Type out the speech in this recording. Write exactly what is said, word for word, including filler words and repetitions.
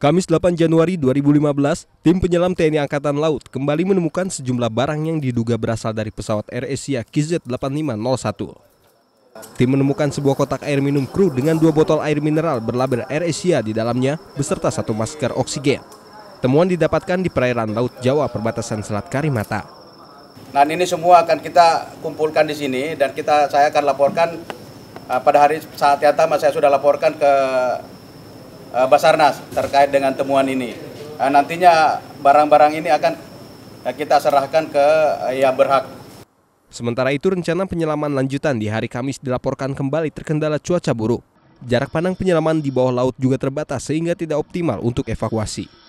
Kamis delapan Januari dua ribu lima belas, tim penyelam T N I Angkatan Laut kembali menemukan sejumlah barang yang diduga berasal dari pesawat Air Asia Q Z delapan lima nol satu. Tim menemukan sebuah kotak air minum kru dengan dua botol air mineral berlabel Air Asia di dalamnya beserta satu masker oksigen. Temuan didapatkan di perairan Laut Jawa perbatasan Selat Karimata. Nah, ini semua akan kita kumpulkan di sini dan kita saya akan laporkan pada hari saat yang sama saya sudah laporkan ke Basarnas terkait dengan temuan ini. Nantinya barang-barang ini akan kita serahkan ke yang berhak. Sementara itu rencana penyelaman lanjutan di hari Kamis dilaporkan kembali terkendala cuaca buruk. Jarak pandang penyelaman di bawah laut juga terbatas sehingga tidak optimal untuk evakuasi.